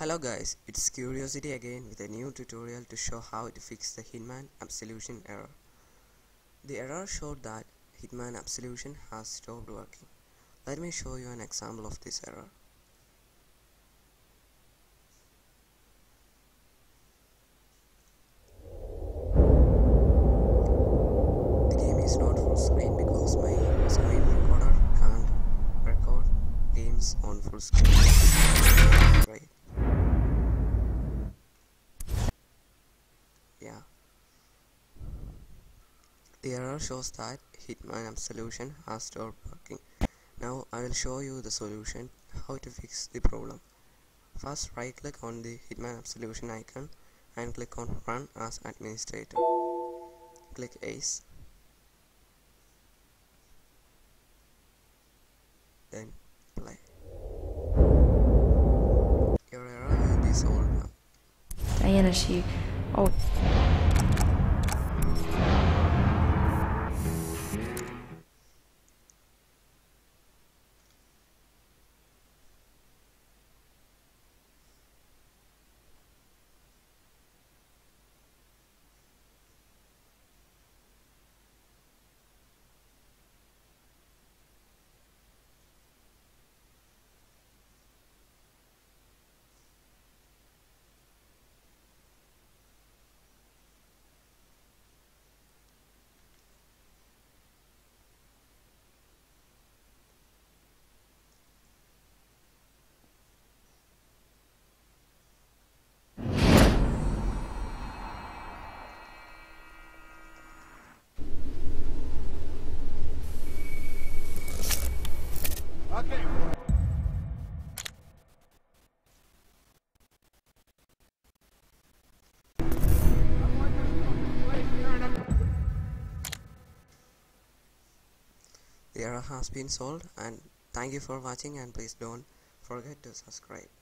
Hello guys, it's Curiosity again with a new tutorial to show how to fix the Hitman Absolution error. The error showed that Hitman Absolution has stopped working. Let me show you an example of this error. The game is not full screen because my screen recorder can't record games on full screen. Right. The error shows that Hitman Absolution has stopped working. Now I will show you the solution, how to fix the problem. First, right click on the Hitman Absolution icon and click on Run as Administrator. Click Ace. Then play. Your error will be solved now. Diana, the error has been solved, and thank you for watching, and please don't forget to subscribe.